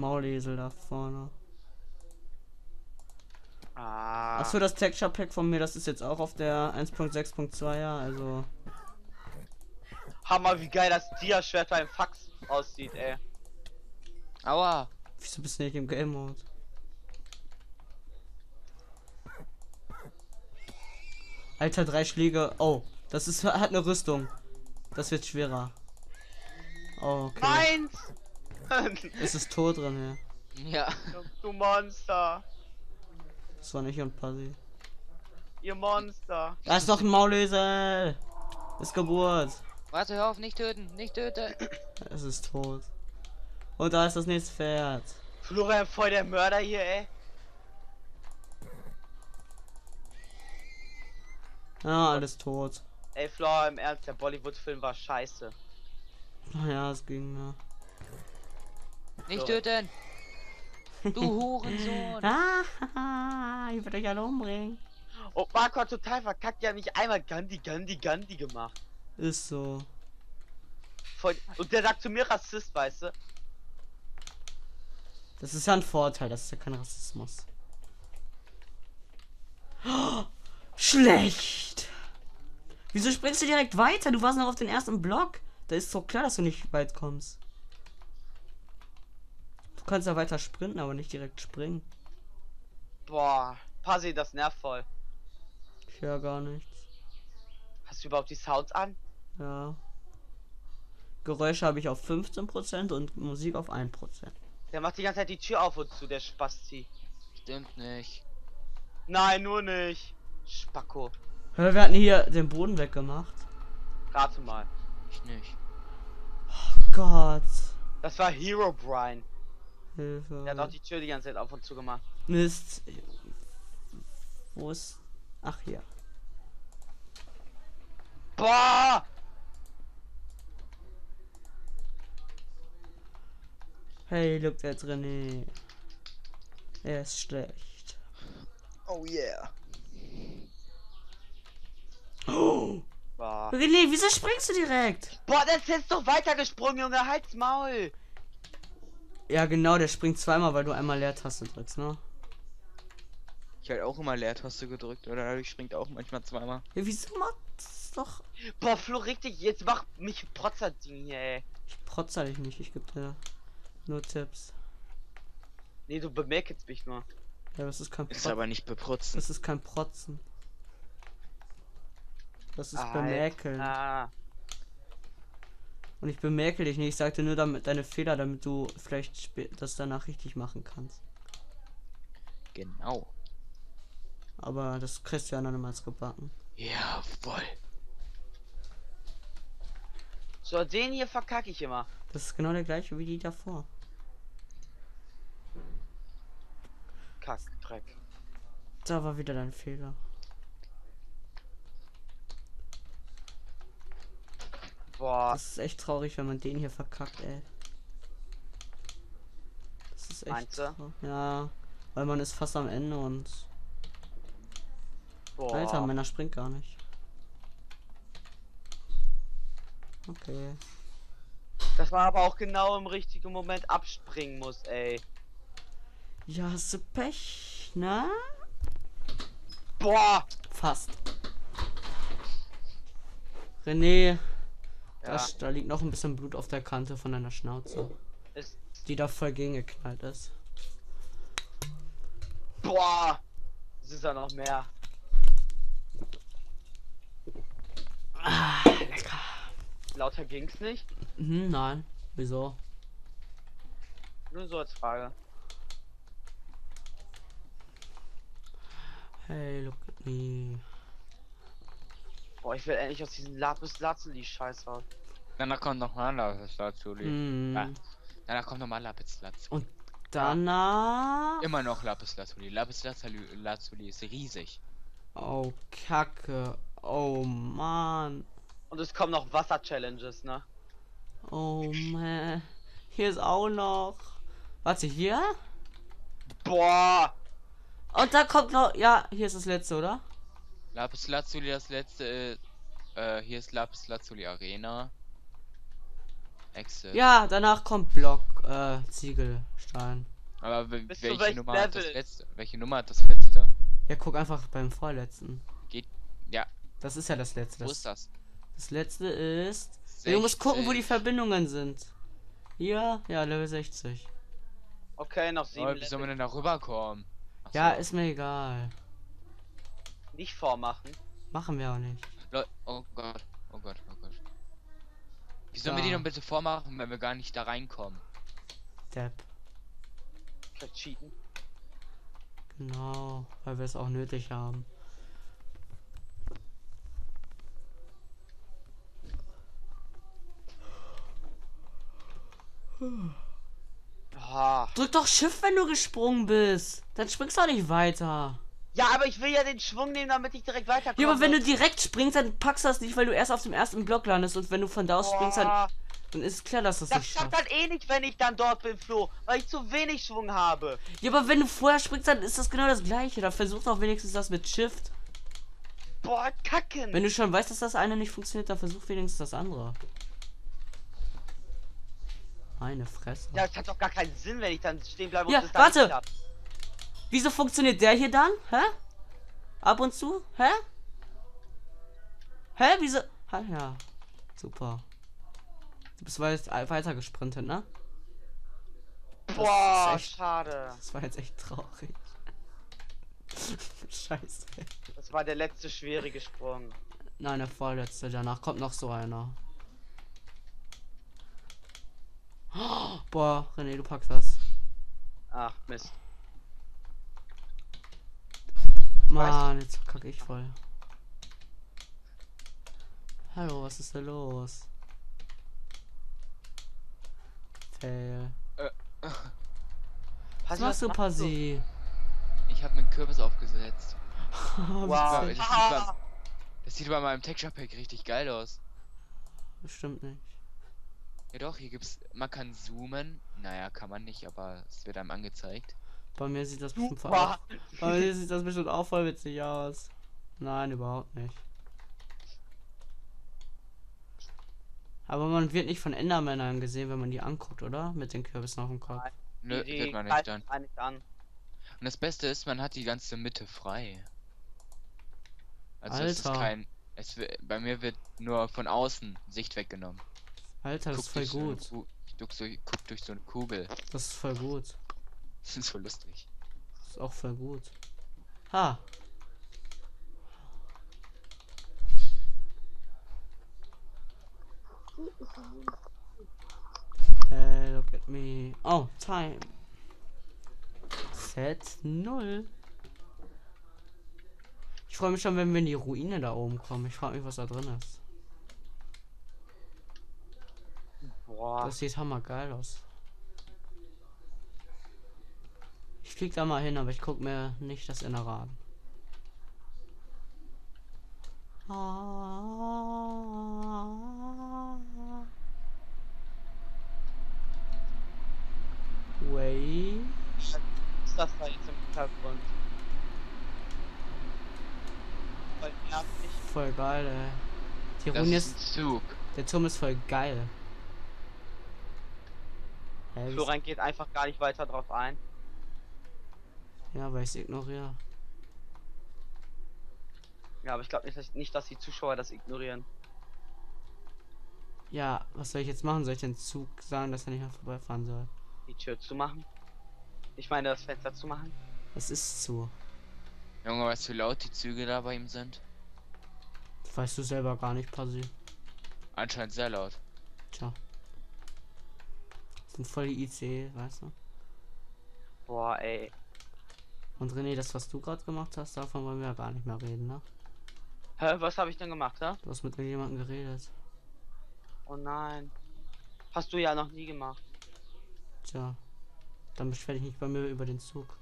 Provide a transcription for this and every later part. Maulesel da vorne. Ah. Achso, das Texture Pack von mir, das ist jetzt auch auf der 1.6.2, ja, also. Hammer, wie geil das Dia-Schwert beim Fax aussieht, ey. Aua. Wieso bist du nicht im Game Mode? Alter, 3 Schläge. Oh, das ist, hat eine Rüstung. Das wird schwerer. Oh, okay. Meins! Es ist Tor drin, ja. Ja. Du Monster. Das war nicht und Passi. Ihr Monster. Da ist doch ein Maulesel. Ist Geburt. Warte, hör auf, nicht töten, nicht töten. Es ist tot. Und da ist das nächste Pferd. Florian, voll der Mörder hier, ey. Ja, alles tot. Ey, Flor, im Ernst, der Bollywood-Film war scheiße. Naja, es ging, ja. Nicht töten! Du Hurensohn! Ah, ich würde euch alle umbringen. Oh, Marco hat total verkackt, ja, nicht einmal Gandhi gemacht. Ist so. Voll, und der sagt zu mir Rassist, weißt du? Das ist ja ein Vorteil, das ist ja kein Rassismus. Oh, schlecht! Wieso springst du direkt weiter? Du warst noch auf den ersten Block. Da ist doch klar, dass du nicht weit kommst. Du kannst ja weiter sprinten, aber nicht direkt springen. Boah, Passi, das nervt voll. Ich höre gar nichts. Hast du überhaupt die Sounds an? Ja. Geräusche habe ich auf 15% und Musik auf 1%. Der macht die ganze Zeit die Tür auf und zu, der Spasti. Stimmt nicht. Nein, nur nicht. Spacko. Hör, wir hatten hier den Boden weggemacht. Rate mal. Ich nicht. Oh Gott. Das war Herobrine. Hilfe. Der hat auch die Tür die ganze Zeit auf und zu gemacht. Mist. Wo ist... Ach, hier. Boah! Hey, look, der ist René. Er ist schlecht. Oh yeah. Oh! Boah. René, wieso springst du direkt? Boah, der ist jetzt doch weitergesprungen, Junge, halt's Maul! Ja genau, der springt zweimal, weil du einmal Leertaste drückst, ne? Ich halt auch immer Leertaste gedrückt, oder dadurch springt auch manchmal zweimal. Ja, wieso macht's doch? Boah, Flo, richtig, jetzt mach mich protzer Ding hier, ey. Ich protzer dich nicht, ich geb dir nur Tipps. Nee, du bemerkst mich nur. Ja, das ist kein Protzen. Ist aber nicht beprotzen. Das ist kein Protzen. Das ist bemäkeln. Ah. Und ich bemerke dich nicht, ich sagte nur damit deine Fehler, damit du vielleicht das danach richtig machen kannst. Genau. Aber das kriegst du ja noch niemals gebacken. Jawohl. So, den hier verkacke ich immer. Das ist genau der gleiche wie die davor. Kack, Dreck. Da war wieder dein Fehler. Boah. Das ist echt traurig, wenn man den hier verkackt, ey. Das ist echt. Meinst du? Ja, weil man ist fast am Ende und... Boah. Alter, Männer springt gar nicht. Okay. Das war aber auch genau im richtigen Moment abspringen muss, ey. Ja, hast du Pech, ne? Boah! Fast. René... Ja. Da liegt noch ein bisschen Blut auf der Kante von deiner Schnauze. Ist die da voll gegengeknallt ist. Boah! Es ist ja noch mehr. Ah, lecker. Lauter ging's nicht? Mhm, nein. Wieso? Nur so als Frage. Hey, look at me. Boah, ich will endlich aus diesem Lapis Lazuli Scheiß raus. Danach kommt noch mal Lapis Lazuli. Mm. Ja. Danach kommt noch mal Lapis Lazuli. Und danach... Ja. Immer noch Lapis Lazuli. Lapis Lazuli ist riesig. Oh, Kacke. Oh, Mann. Und es kommen noch Wasser-Challenges, ne? Oh, man. Hier ist auch noch... Warte, hier? Boah. Und da kommt noch... Ja, hier ist das letzte, oder? Lapis Lazuli, das letzte, hier ist Lapis Lazuli Arena. Exit. Ja, danach kommt Block, Ziegelstein. Aber welche Nummer hat das letzte? Welche Nummer hat das letzte? Ja, guck einfach beim vorletzten. Geht. Ja. Das ist ja das letzte. Wo ist das? Das letzte ist. 60. Du musst gucken, wo die Verbindungen sind. Ja, ja, Level 60. Okay, noch 7. Wie soll man denn da rüberkommen? Achso. Ja, ist mir egal. Nicht vormachen. Machen wir auch nicht. Oh Gott, oh Gott, oh Gott. Wie sollen wir die noch bitte vormachen, wenn wir gar nicht da reinkommen? Depp. Vielleicht cheaten. Genau, weil wir es auch nötig haben. Drück doch Schiff, wenn du gesprungen bist. Dann springst du auch nicht weiter. Ja, aber ich will ja den Schwung nehmen, damit ich direkt weiterkomme. Ja, aber wenn du direkt springst, dann packst du das nicht, weil du erst auf dem ersten Block landest. Und wenn du von da aus springst, dann ist klar, dass das nicht schaffst. Das klappt dann eh nicht, wenn ich dann dort bin, Flo, weil ich zu wenig Schwung habe. Ja, aber wenn du vorher springst, dann ist das genau das gleiche. Da versuchst du auch wenigstens das mit Shift. Boah, kacken. Wenn du schon weißt, dass das eine nicht funktioniert, dann versuch wenigstens das andere. Meine Fresse. Ja, das hat doch gar keinen Sinn, wenn ich dann stehen bleibe und das dann warte. Nicht Wieso funktioniert der hier dann? Hä? Ab und zu? Hä? Hä? Wieso? Ha, ja. Super. Du bist weiter gesprintet, ne? Boah, das ist echt, schade. Das war jetzt echt traurig. Scheiße. Das war der letzte schwierige Sprung. Nein, der vorletzte. Danach kommt noch so einer. Oh, boah, René, du packst das. Ach, Mist. Mann, jetzt kacke ich voll. Hallo, was ist da los? Fail. Was machst du, Passi? Ich hab mir einen Kürbis aufgesetzt. Wow. Das sieht bei meinem Texture-Pack richtig geil aus. Bestimmt nicht. Ja doch, hier gibt's. Man kann zoomen. Naja, kann man nicht, aber es wird einem angezeigt. Bei mir sieht das bestimmt auch voll witzig aus. Nein, überhaupt nicht. Aber man wird nicht von Endermännern gesehen, wenn man die anguckt, oder? Mit den Kürbissen auf dem Kopf. Nö, wird man nicht an. Und das Beste ist, man hat die ganze Mitte frei. Also Alter. Es ist kein. Bei mir wird nur von außen Sicht weggenommen. Alter, das ist voll gut. Guck durch so eine Kugel. Das ist voll gut. Das ist voll lustig. Das ist auch voll gut. Ha! Hey, look at me. Oh, time. Set 0. Ich freue mich schon, wenn wir in die Ruine da oben kommen. Ich frage mich, was da drin ist. Das sieht hammergeil aus. Ich flieg da mal hin, aber ich guck mir nicht das Innere an. Wait. Was ist das da jetzt im Hintergrund? Voll nervig. Voll geil, ey. Die Ruine ist Zug. Der Turm ist voll geil. Florian geht einfach gar nicht weiter drauf ein. Ja, weil ich es ignoriere. Ja, aber ich glaube nicht, dass die Zuschauer das ignorieren. Ja, was soll ich jetzt machen? Soll ich den Zug sagen, dass er nicht mehr vorbeifahren soll? Die Tür zu machen? Ich meine, das Fenster zu machen? Es ist zu. Junge, weißt du, wie laut die Züge da bei ihm sind? Das weißt du selber gar nicht, Passi. Anscheinend sehr laut. Tja. Sind voll die ICE, weißt du? Boah, ey. Und René, das, was du gerade gemacht hast, davon wollen wir ja gar nicht mehr reden, ne? Hä, was habe ich denn gemacht, hä? Du hast mit jemandem geredet. Oh nein. Hast du ja noch nie gemacht. Tja. Dann beschwer dich nicht bei mir über den Zug.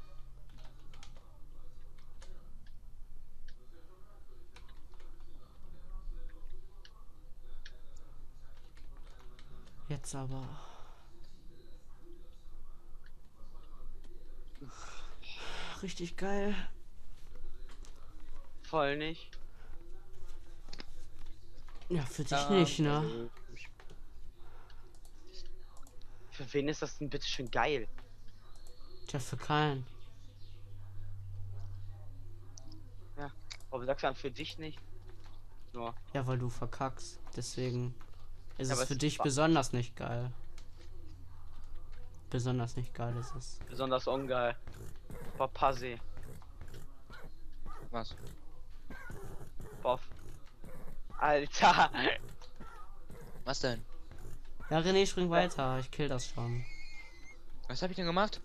Jetzt aber. Richtig geil. Voll nicht. Ja, für dich nicht, ne? Für wen ist das denn bitteschön geil? Tja, für keinen. Ja, aber sagst du dann für dich nicht? Nur. Ja, weil du verkackst. Deswegen ist ja, es für ist dich besonders nicht geil. Besonders nicht geil ist es. Besonders ungeil. War Passi. Was? Boff. Alter! Was denn? Ja, René, spring weiter. Ich kill das schon. Was hab ich denn gemacht?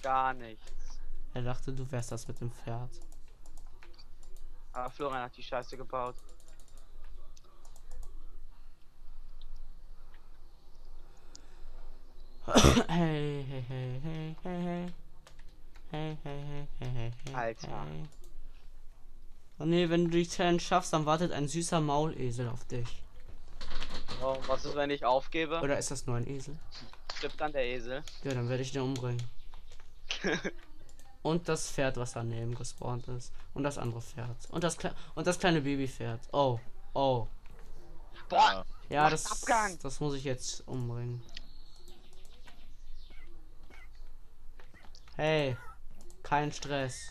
Gar nichts. Er dachte, du wärst das mit dem Pferd. Aber Florian hat die Scheiße gebaut. Hey, hey, hey, hey, hey, hey, hey, hey, hey, hey, Alter. Oh ne, wenn du die Challenge schaffst, dann wartet ein süßer Maulesel auf dich. Oh, was ist, wenn ich aufgebe? Oder ist das nur ein Esel? Stirbt dann der Esel? Ja, dann werde ich den umbringen. Und das Pferd, was daneben gespawnt ist. Und das andere Pferd. Und das kleine Babypferd. Oh, oh. Boah! Ja, das muss ich jetzt umbringen. Hey, kein Stress.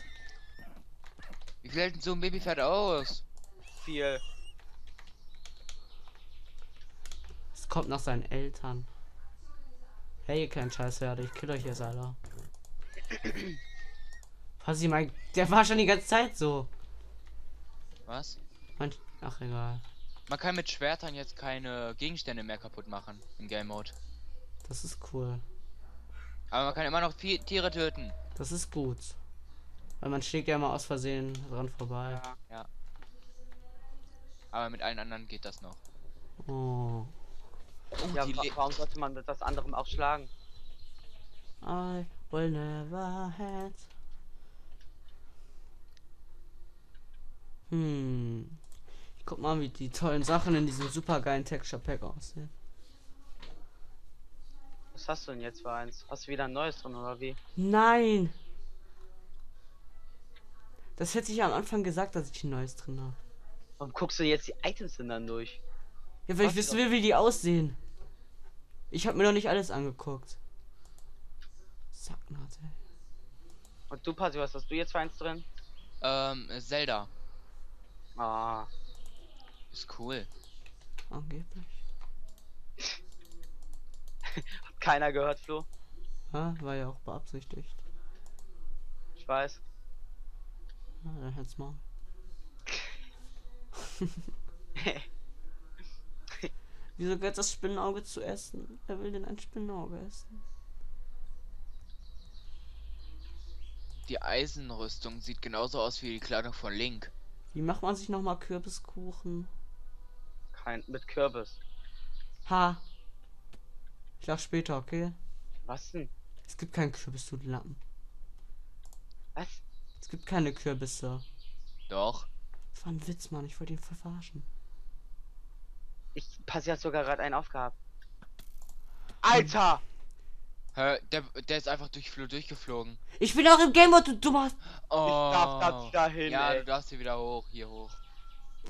Wie fällt denn so ein Babypferd aus? Viel. Es kommt nach seinen Eltern. Hey, kein Scheißpferd, ich kill euch jetzt alle. Passi, mein. Der war schon die ganze Zeit so. Was? Mein, ach, egal. Man kann mit Schwertern jetzt keine Gegenstände mehr kaputt machen im Game Mode. Das ist cool. Aber man kann immer noch Tiere töten. Das ist gut. Weil man schlägt ja mal aus Versehen dran vorbei. Ja, ja. Aber mit allen anderen geht das noch. Oh. Oh ja, warum sollte man mit was anderem auch schlagen? I will never had. Hm. Ich guck mal, wie die tollen Sachen in diesem super geilen Texture Pack aussehen. Was hast du denn jetzt für eins? Hast du wieder ein neues drin oder wie? Nein! Das hätte ich ja am Anfang gesagt, dass ich ein neues drin habe. Warum guckst du jetzt die Items denn dann durch? Ja, weil ich wissen will, wie die aussehen. Ich habe mir noch nicht alles angeguckt. Sacknase. Und du, Passi, was hast du jetzt für eins drin? Zelda. Ah. Ist cool. Angeblich. Hat keiner gehört, Flo? Ja, war ja auch beabsichtigt. Ich weiß. Ja, dann hört's mal. Wieso gehört das Spinnenauge zu essen? Wer will denn ein Spinnenauge essen? Die Eisenrüstung sieht genauso aus wie die Kleidung von Link. Wie macht man sich nochmal Kürbiskuchen? Kein mit Kürbis. Ha! Ich sag später, okay? Was denn? Es gibt keinen Kürbis, du Lappen. Was? Es gibt keine Kürbisse. Doch. Das war ein Witz, Mann. Ich wollte ihn voll verarschen. Ich passe ja sogar gerade einen aufgehabt. Alter! Hä, der ist einfach durch Flo durchgeflogen. Ich bin auch im Game Mode, du machst. Oh. Ich darf grad nicht dahin. Ja, ey. Du darfst hier wieder hoch, hier hoch.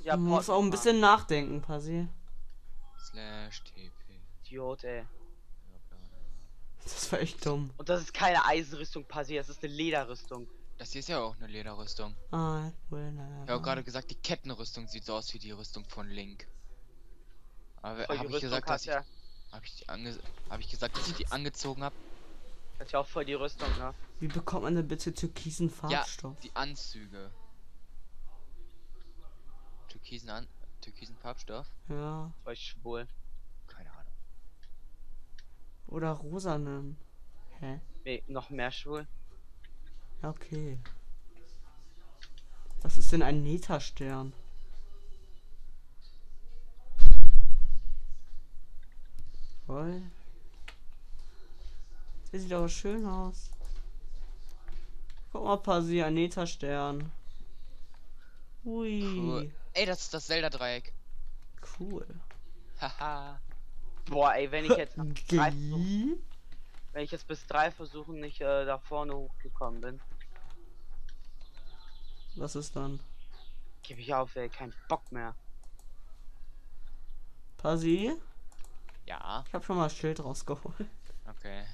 Ja, du musst auch ein bisschen nachdenken, Passi. /tp. Idiot, ey. Das war echt dumm. Und das ist keine Eisenrüstung, Passi, das ist eine Lederrüstung. Das hier ist ja auch eine Lederrüstung. Ah, ich habe gerade gesagt, die Kettenrüstung sieht so aus wie die Rüstung von Link. Aber habe ich gesagt, dass ja. Hab ich gesagt, dass ich die angezogen habe? Hat ja auch voll die Rüstung, ne? Wie bekommt man denn bitte türkisen Farbstoff? Ja, die Anzüge. Türkisen Farbstoff? Ja. Voll schwul. Keine Ahnung. Oder rosanen. Hä? Nee, noch mehr schwul. Okay. Was ist denn ein Nether-Stern? Voll. Der sieht aber schön aus. Guck mal, Passi, ein Nether-Stern. Ui. Cool. Ey, das ist das Zelda-Dreieck. Cool. Haha. Boah, ey, wenn ich jetzt bis 3 Versuchen nicht da vorne hochgekommen bin. Was ist dann? Gebe ich auf, ey, kein Bock mehr. Passi? Ja. Ich habe schon mal ein Schild rausgeholt. Okay.